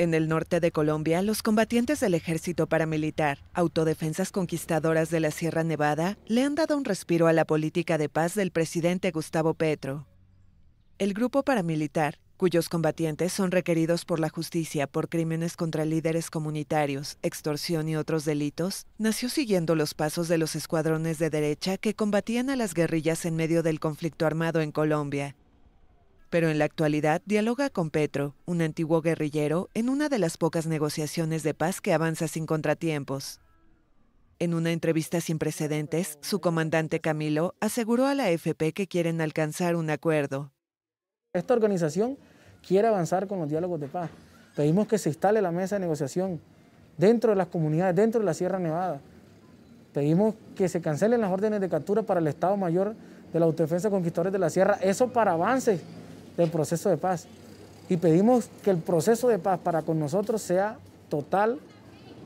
En el norte de Colombia, los combatientes del ejército paramilitar, Autodefensas Conquistadoras de la Sierra Nevada, le han dado un respiro a la política de paz del presidente Gustavo Petro. El grupo paramilitar, cuyos combatientes son requeridos por la justicia por crímenes contra líderes comunitarios, extorsión y otros delitos, nació siguiendo los pasos de los escuadrones de derecha que combatían a las guerrillas en medio del conflicto armado en Colombia. Pero en la actualidad dialoga con Petro, un antiguo guerrillero, en una de las pocas negociaciones de paz que avanza sin contratiempos. En una entrevista sin precedentes, su comandante Camilo aseguró a la AFP que quieren alcanzar un acuerdo. Esta organización quiere avanzar con los diálogos de paz. Pedimos que se instale la mesa de negociación dentro de las comunidades, dentro de la Sierra Nevada. Pedimos que se cancelen las órdenes de captura para el Estado Mayor de la Autodefensa Conquistadores de la Sierra. Eso para avances del proceso de paz, y pedimos que el proceso de paz para con nosotros sea total,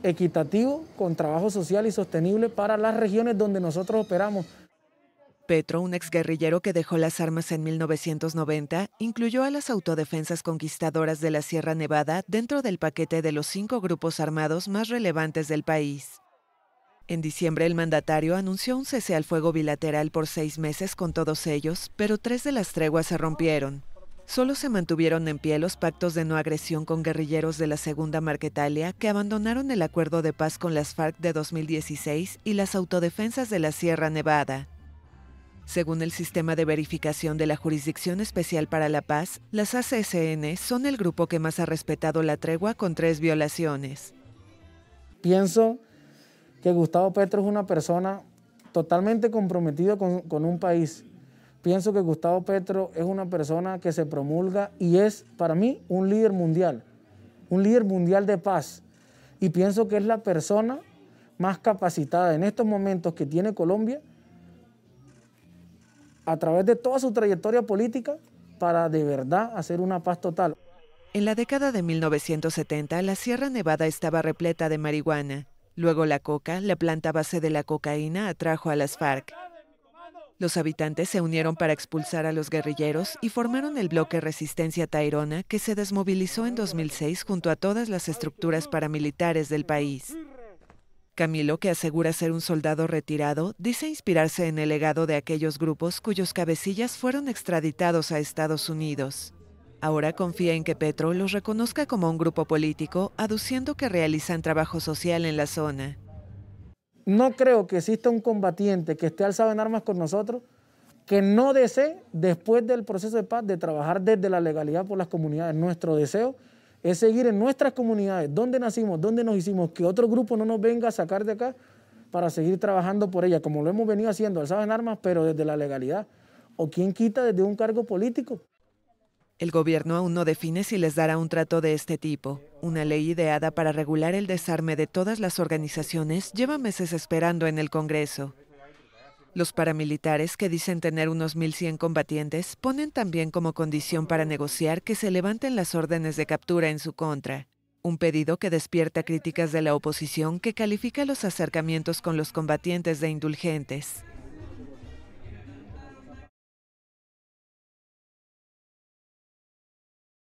equitativo, con trabajo social y sostenible para las regiones donde nosotros operamos. Petro, un exguerrillero que dejó las armas en 1990, incluyó a las Autodefensas Conquistadoras de la Sierra Nevada dentro del paquete de los 5 grupos armados más relevantes del país. En diciembre, el mandatario anunció un cese al fuego bilateral por 6 meses con todos ellos, pero 3 de las treguas se rompieron. Solo se mantuvieron en pie los pactos de no agresión con guerrilleros de la Segunda Marquetalia que abandonaron el acuerdo de paz con las FARC de 2016 y las Autodefensas de la Sierra Nevada. Según el Sistema de Verificación de la Jurisdicción Especial para la Paz, las ACSN son el grupo que más ha respetado la tregua con 3 violaciones. Pienso que Gustavo Petro es una persona totalmente comprometida con un país. Pienso que Gustavo Petro es una persona que se promulga y es, para mí, un líder mundial de paz. Y pienso que es la persona más capacitada en estos momentos que tiene Colombia, a través de toda su trayectoria política, para de verdad hacer una paz total. En la década de 1970, la Sierra Nevada estaba repleta de marihuana. Luego la coca, la planta base de la cocaína, atrajo a las FARC. Los habitantes se unieron para expulsar a los guerrilleros y formaron el Bloque Resistencia Tayrona, que se desmovilizó en 2006 junto a todas las estructuras paramilitares del país. Camilo, que asegura ser un soldado retirado, dice inspirarse en el legado de aquellos grupos cuyos cabecillas fueron extraditados a Estados Unidos. Ahora confía en que Petro los reconozca como un grupo político, aduciendo que realizan trabajo social en la zona. No creo que exista un combatiente que esté alzado en armas con nosotros que no desee, después del proceso de paz, de trabajar desde la legalidad por las comunidades. Nuestro deseo es seguir en nuestras comunidades, donde nacimos, donde nos hicimos, que otro grupo no nos venga a sacar de acá, para seguir trabajando por ella, como lo hemos venido haciendo, alzado en armas, pero desde la legalidad. ¿O quién quita desde un cargo político? El gobierno aún no define si les dará un trato de este tipo. Una ley ideada para regular el desarme de todas las organizaciones lleva meses esperando en el Congreso. Los paramilitares, que dicen tener unos 1.100 combatientes, ponen también como condición para negociar que se levanten las órdenes de captura en su contra. Un pedido que despierta críticas de la oposición, que califica los acercamientos con los combatientes de indulgentes.